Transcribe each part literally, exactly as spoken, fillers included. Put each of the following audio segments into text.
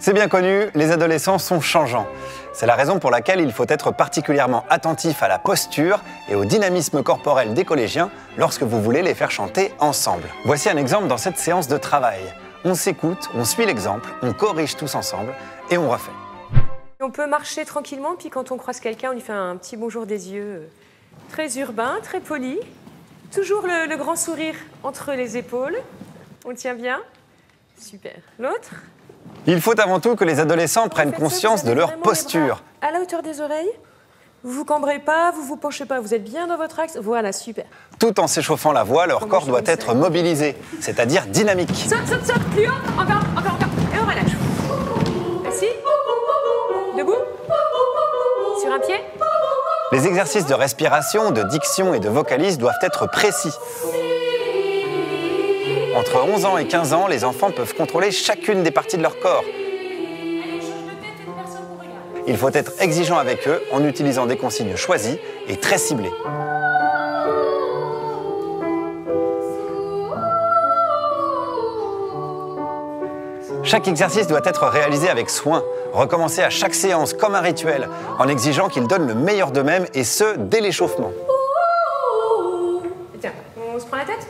C'est bien connu, les adolescents sont changeants. C'est la raison pour laquelle il faut être particulièrement attentif à la posture et au dynamisme corporel des collégiens lorsque vous voulez les faire chanter ensemble. Voici un exemple dans cette séance de travail. On s'écoute, on suit l'exemple, on corrige tous ensemble et on refait. On peut marcher tranquillement, puis quand on croise quelqu'un, on lui fait un petit bonjour des yeux. Très urbain, très poli. Toujours le, le grand sourire entre les épaules. On tient bien. Super. L'autre ? Il faut avant tout que les adolescents prennent conscience de leur posture. À la hauteur des oreilles, vous ne vous cambrez pas, vous ne vous penchez pas, vous êtes bien dans votre axe, voilà, super. Tout en s'échauffant la voix, leur corps doit être mobilisé, c'est-à-dire dynamique. Saute, saute, saute, plus haut, encore, encore, encore, et on relâche. Assis, debout, sur un pied. Les exercices de respiration, de diction et de vocalise doivent être précis. Entre onze ans et quinze ans, les enfants peuvent contrôler chacune des parties de leur corps. Il faut être exigeant avec eux en utilisant des consignes choisies et très ciblées. Chaque exercice doit être réalisé avec soin, recommencer à chaque séance comme un rituel, en exigeant qu'ils donnent le meilleur d'eux-mêmes et ce, dès l'échauffement. Tiens, on se prend la tête ?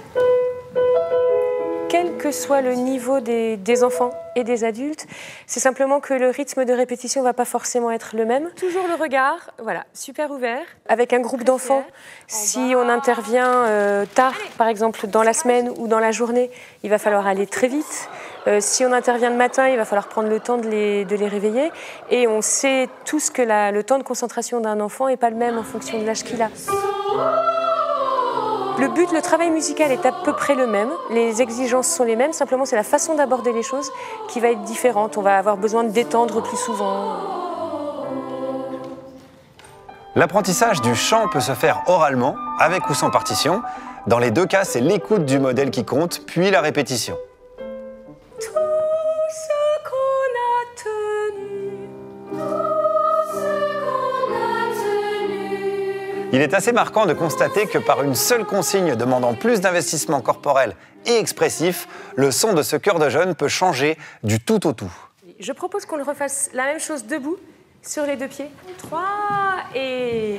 Quel que soit le niveau des, des enfants et des adultes, c'est simplement que le rythme de répétition ne va pas forcément être le même. Toujours le regard, voilà, super ouvert. Avec un groupe d'enfants, si on intervient euh, tard, par exemple, dans la semaine ou dans la journée, il va falloir aller très vite. Euh, si on intervient le matin, il va falloir prendre le temps de les, de les réveiller. Et on sait tous que la, le temps de concentration d'un enfant n'est pas le même en fonction de l'âge qu'il a. Le but, le travail musical est à peu près le même, les exigences sont les mêmes, simplement c'est la façon d'aborder les choses qui va être différente, on va avoir besoin de détendre plus souvent. L'apprentissage du chant peut se faire oralement, avec ou sans partition. Dans les deux cas, c'est l'écoute du modèle qui compte, puis la répétition. Tout ce qu'on a tenu. Il est assez marquant de constater que par une seule consigne demandant plus d'investissement corporel et expressif, le son de ce chœur de jeunes peut changer du tout au tout. Je propose qu'on le refasse la même chose debout, sur les deux pieds. Trois et...